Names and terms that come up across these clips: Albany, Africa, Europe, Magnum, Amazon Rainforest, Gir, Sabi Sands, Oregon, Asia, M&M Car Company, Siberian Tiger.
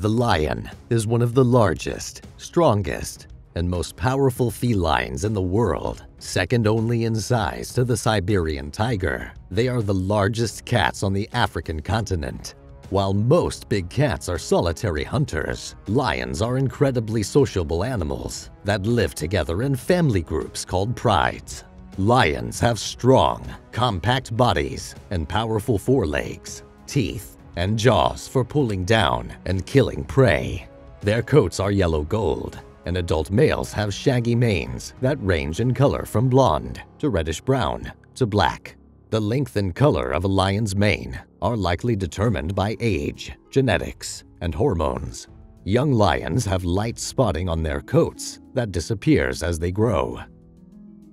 The lion is one of the largest, strongest, and most powerful felines in the world, second only in size to the Siberian tiger. They are the largest cats on the African continent. While most big cats are solitary hunters, lions are incredibly sociable animals that live together in family groups called prides. Lions have strong, compact bodies and powerful forelegs, teeth, and jaws for pulling down and killing prey. Their coats are yellow gold, and adult males have shaggy manes that range in color from blonde to reddish-brown to black. The length and color of a lion's mane are likely determined by age, genetics, and hormones. Young lions have light spotting on their coats that disappears as they grow.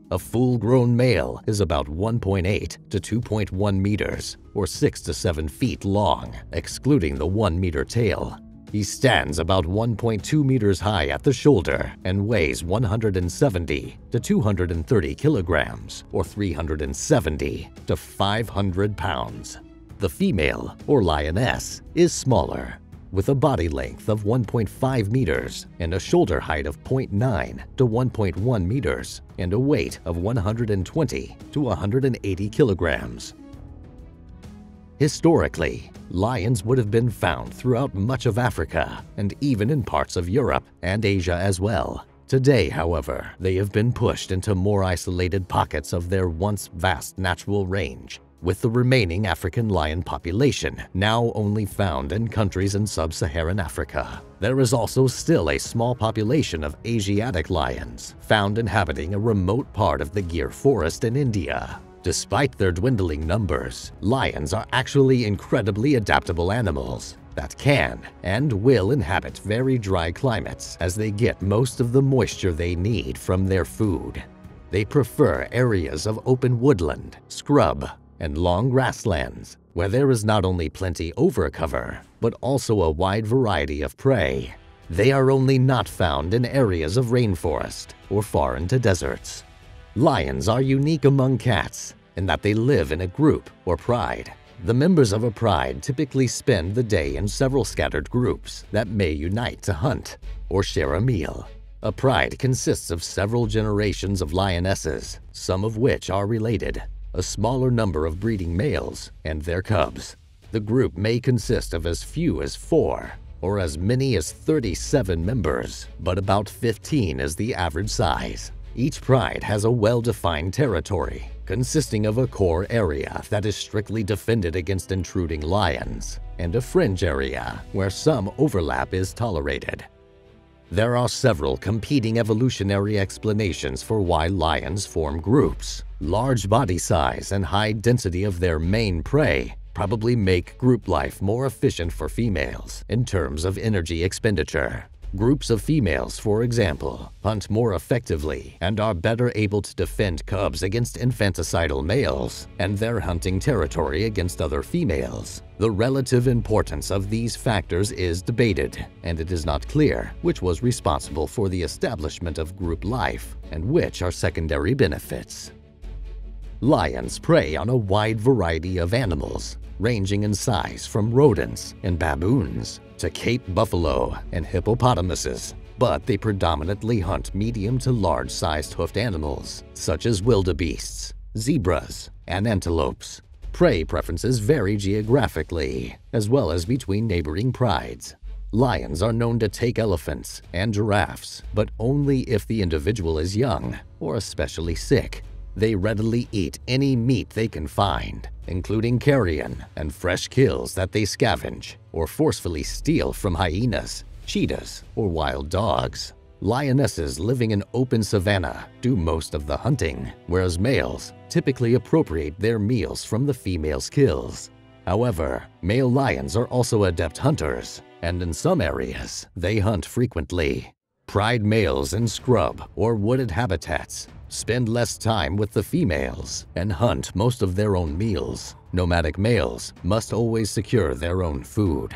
A full-grown male is about 1.8 to 2.1 meters or 6 to 7 feet long, excluding the 1-meter tail. He stands about 1.2 meters high at the shoulder and weighs 170 to 230 kilograms or 370 to 500 pounds. The female, or lioness, is smaller, with a body length of 1.5 meters and a shoulder height of 0.9 to 1.1 meters and a weight of 120 to 180 kilograms. Historically, lions would have been found throughout much of Africa and even in parts of Europe and Asia as well. Today, however, they have been pushed into more isolated pockets of their once vast natural range, with the remaining African lion population now only found in countries in sub-Saharan Africa. There is also still a small population of Asiatic lions found inhabiting a remote part of the Gir forest in India. Despite their dwindling numbers, lions are actually incredibly adaptable animals that can and will inhabit very dry climates as they get most of the moisture they need from their food. They prefer areas of open woodland, scrub, and long grasslands where there is not only plenty over cover but also a wide variety of prey. They are only not found in areas of rainforest or far into deserts. Lions are unique among cats in that they live in a group or pride. The members of a pride typically spend the day in several scattered groups that may unite to hunt or share a meal. A pride consists of several generations of lionesses, some of which are related, a smaller number of breeding males, and their cubs. The group may consist of as few as 4 or as many as 37 members, but about 15 is the average size. Each pride has a well-defined territory, consisting of a core area that is strictly defended against intruding lions, and a fringe area where some overlap is tolerated. There are several competing evolutionary explanations for why lions form groups. Large body size and high density of their main prey probably make group life more efficient for females in terms of energy expenditure. Groups of females, for example, hunt more effectively and are better able to defend cubs against infanticidal males and their hunting territory against other females. The relative importance of these factors is debated, and it is not clear which was responsible for the establishment of group life and which are secondary benefits. Lions prey on a wide variety of animals, ranging in size from rodents and baboons to Cape buffalo and hippopotamuses, but they predominantly hunt medium to large-sized hoofed animals, such as wildebeests, zebras, and antelopes. Prey preferences vary geographically, as well as between neighboring prides. Lions are known to take elephants and giraffes, but only if the individual is young or especially sick. They readily eat any meat they can find, including carrion and fresh kills that they scavenge or forcefully steal from hyenas, cheetahs, or wild dogs. Lionesses living in open savanna do most of the hunting, whereas males typically appropriate their meals from the female's kills. However, male lions are also adept hunters, and in some areas, they hunt frequently. Pride males in scrub or wooded habitats spend less time with the females and hunt most of their own meals. Nomadic males must always secure their own food.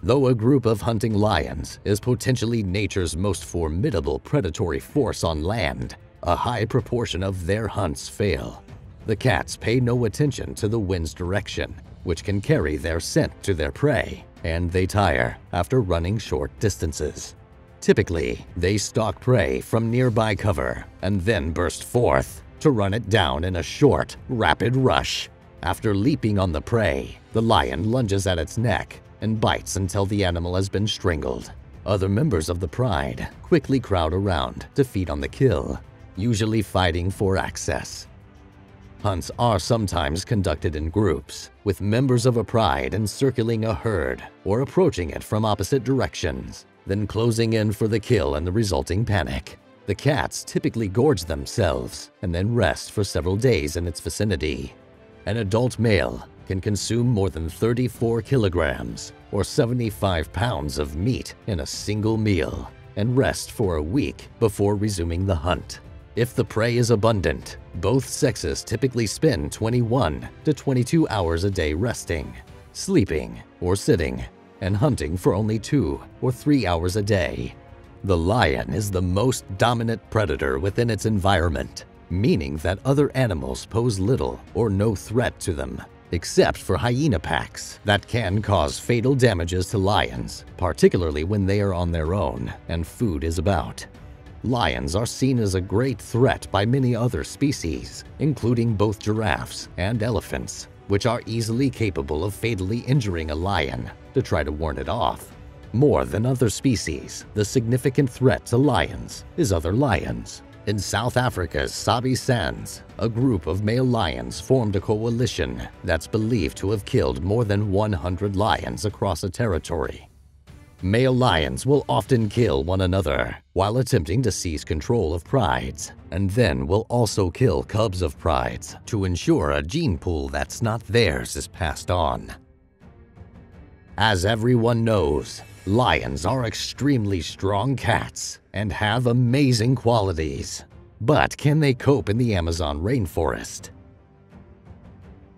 Though a group of hunting lions is potentially nature's most formidable predatory force on land, a high proportion of their hunts fail. The cats pay no attention to the wind's direction, which can carry their scent to their prey, and they tire after running short distances. Typically, they stalk prey from nearby cover and then burst forth to run it down in a short, rapid rush. After leaping on the prey, the lion lunges at its neck and bites until the animal has been strangled. Other members of the pride quickly crowd around to feed on the kill, usually fighting for access. Hunts are sometimes conducted in groups, with members of a pride encircling a herd or approaching it from opposite directions, then closing in for the kill and the resulting panic. The cats typically gorge themselves and then rest for several days in its vicinity. An adult male can consume more than 34 kilograms or 75 pounds of meat in a single meal and rest for a week before resuming the hunt. If the prey is abundant, both sexes typically spend 21 to 22 hours a day resting, sleeping or sitting, and hunting for only 2 or 3 hours a day. The lion is the most dominant predator within its environment, meaning that other animals pose little or no threat to them, except for hyena packs that can cause fatal damages to lions, particularly when they are on their own and food is about. Lions are seen as a great threat by many other species, including both giraffes and elephants, which are easily capable of fatally injuring a lion to try to warn it off. More than other species, the significant threat to lions is other lions. In South Africa's Sabi Sands, a group of male lions formed a coalition that's believed to have killed more than 100 lions across a territory. Male lions will often kill one another while attempting to seize control of prides, and then will also kill cubs of prides to ensure a gene pool that's not theirs is passed on. As everyone knows, lions are extremely strong cats and have amazing qualities. But can they cope in the Amazon rainforest?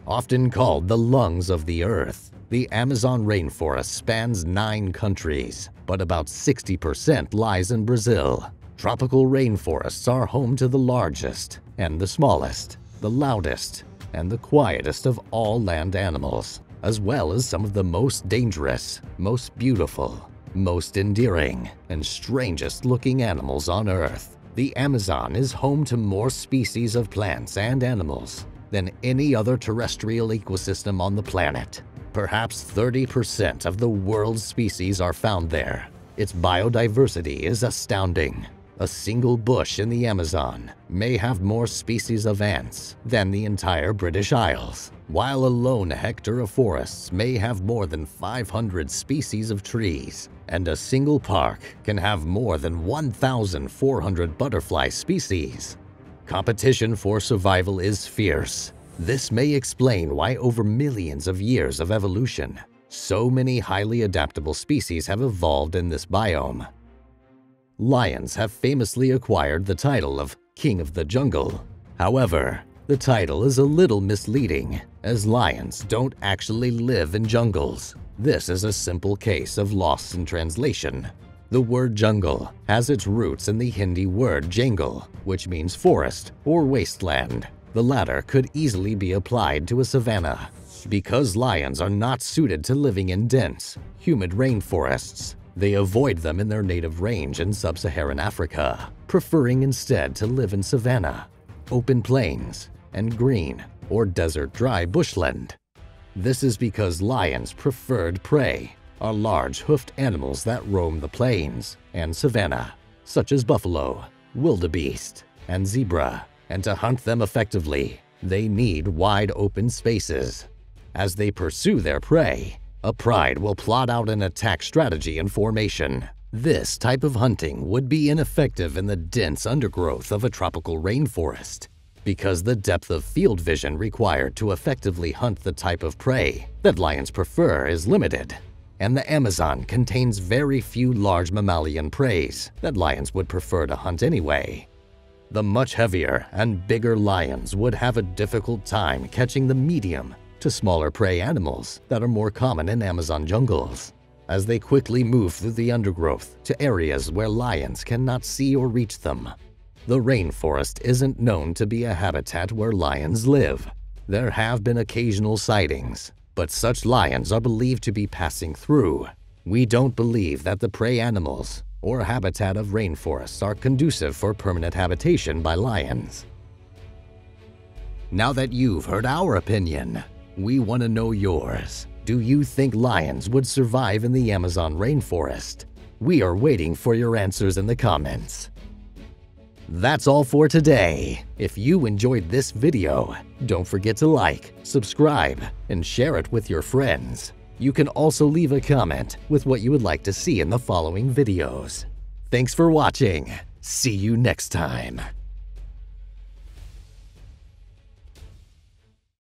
Often called the lungs of the earth, the Amazon rainforest spans 9 countries, but about 60% lies in Brazil. Tropical rainforests are home to the largest and the smallest, the loudest and the quietest of all land animals, as well as some of the most dangerous, most beautiful, most endearing, and strangest looking animals on Earth. The Amazon is home to more species of plants and animals than any other terrestrial ecosystem on the planet. Perhaps 30% of the world's species are found there. Its biodiversity is astounding. A single bush in the Amazon may have more species of ants than the entire British Isles, while alone a hectare of forests may have more than 500 species of trees, and a single park can have more than 1,400 butterfly species. Competition for survival is fierce. This may explain why over millions of years of evolution, so many highly adaptable species have evolved in this biome. Lions have famously acquired the title of King of the Jungle. However, the title is a little misleading, as lions don't actually live in jungles. This is a simple case of loss in translation. The word jungle has its roots in the Hindi word jangle, which means forest or wasteland. The latter could easily be applied to a savanna. Because lions are not suited to living in dense, humid rainforests, they avoid them in their native range in sub-Saharan Africa, preferring instead to live in savanna, open plains, and green or desert dry bushland. This is because lions' preferred prey are large hoofed animals that roam the plains and savanna, such as buffalo, wildebeest, and zebra. And to hunt them effectively, they need wide open spaces. As they pursue their prey, a pride will plot out an attack strategy in formation. This type of hunting would be ineffective in the dense undergrowth of a tropical rainforest, because the depth of field vision required to effectively hunt the type of prey that lions prefer is limited, and the Amazon contains very few large mammalian preys that lions would prefer to hunt anyway. The much heavier and bigger lions would have a difficult time catching the medium to smaller prey animals that are more common in Amazon jungles, as they quickly move through the undergrowth to areas where lions cannot see or reach them. The rainforest isn't known to be a habitat where lions live. There have been occasional sightings, but such lions are believed to be passing through. We don't believe that the prey animals or habitat of rainforests are conducive for permanent habitation by lions. Now that you've heard our opinion, we want to know yours. Do you think lions would survive in the Amazon rainforest? We are waiting for your answers in the comments. That's all for today. If you enjoyed this video, don't forget to like, subscribe, and share it with your friends. You can also leave a comment with what you would like to see in the following videos. Thanks for watching. See you next time.